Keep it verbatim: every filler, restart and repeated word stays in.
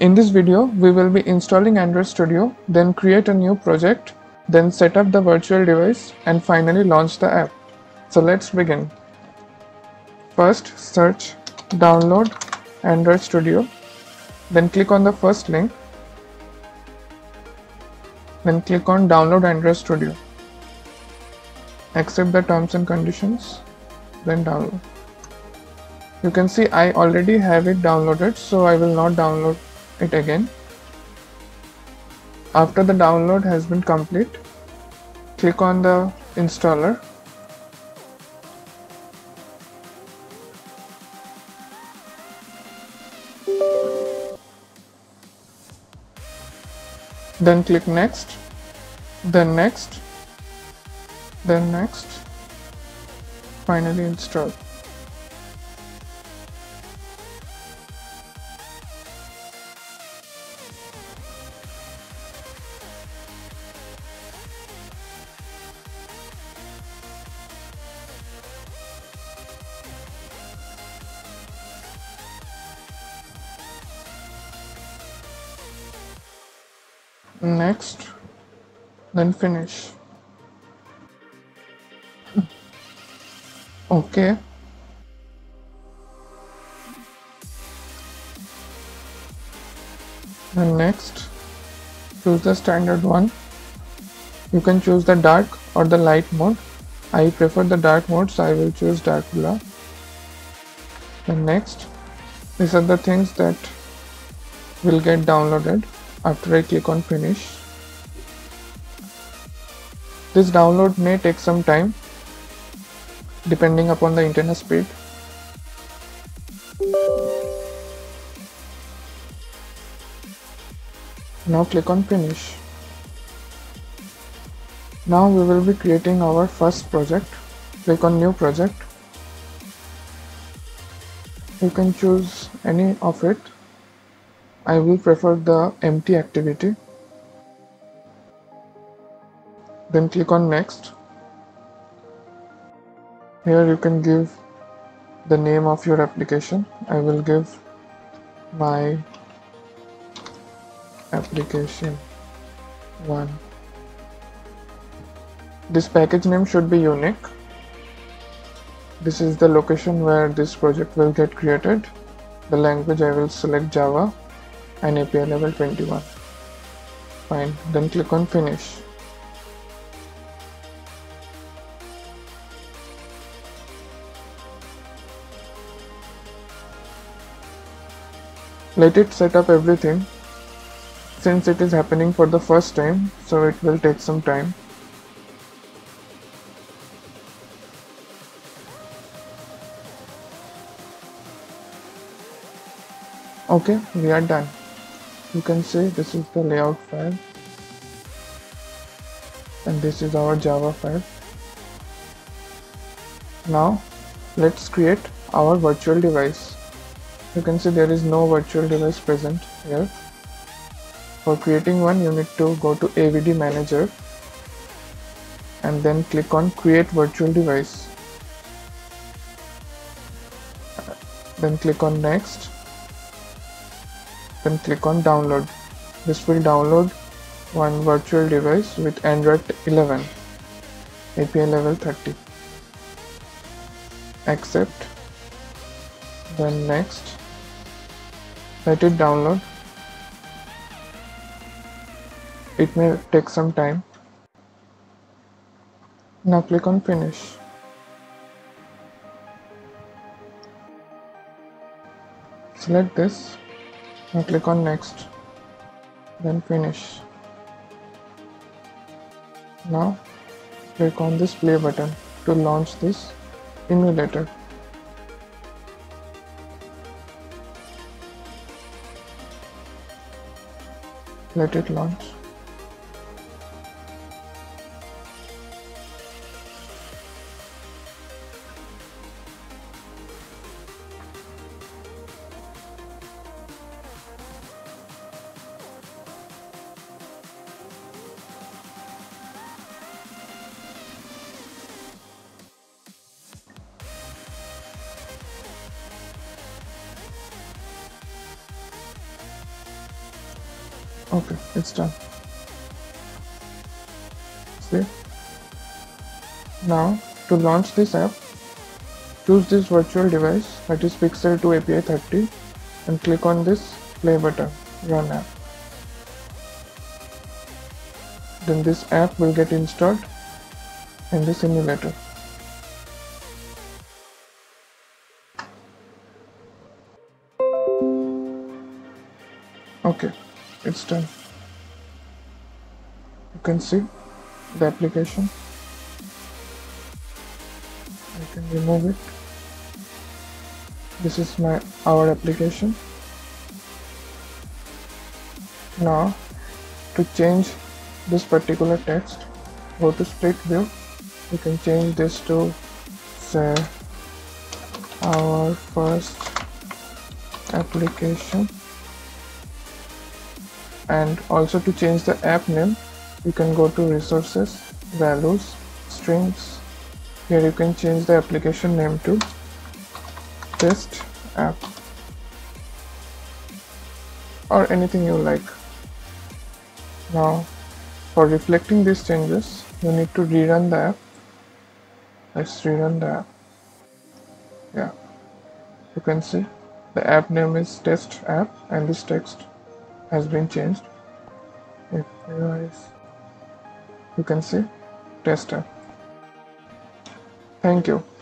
In this video, we will be installing Android Studio, then create a new project, then set up the virtual device and finally launch the app. So let's begin. First, search download Android Studio, then click on the first link, then click on download Android Studio. Accept the terms and conditions, then download. You can see I already have it downloaded, so I will not download it again. After the download has been complete, click on the installer. Then click next, then next, then next, finally install. Next, then finish. Okay. Then next, choose the standard one. You can choose the dark or the light mode. I prefer the dark mode, so I will choose dark blue. Then next, these are the things that will get downloaded. After I click on finish. This download may take some time depending upon the internet speed. Now click on finish. Now we will be creating our first project. Click on new project. You can choose any of it. I will prefer the empty activity. Then click on next. Here you can give the name of your application. I will give my application one. This package name should be unique. This is the location where this project will get created. The language I will select Java. And A P I level twenty-one. Fine, then click on finish. Let it set up everything. Since it is happening for the first time, so it will take some time. Okay, we are done. You can see this is the layout file and this is our Java file. Now let's create our virtual device. You can see there is no virtual device present here. For creating one, you need to go to A V D manager and then click on create virtual device, then click on next, then click on download. This will download one virtual device with Android eleven, A P I level thirty. Accept, then next, let it download. It may take some time. Now click on finish. Select this. Now click on next, then finish. Now click on this play button to launch this emulator. Let it launch. Okay, it's done. See? Now, to launch this app, choose this virtual device, that is Pixel two A P I thirty, and click on this play button, run app. Then this app will get installed in the simulator. Okay, it's done. You can see the application. I can remove it. This is my our application. Now, to change this particular text, go to split view. You can change this to, say, our first application. And also to change the app name, you can go to resources, values, strings. Here you can change the application name to test app or anything you like. Now, for reflecting these changes, you need to rerun the app. Let's rerun the app. Yeah, you can see the app name is test app and this text has been changed. If you can see test app. Thank you.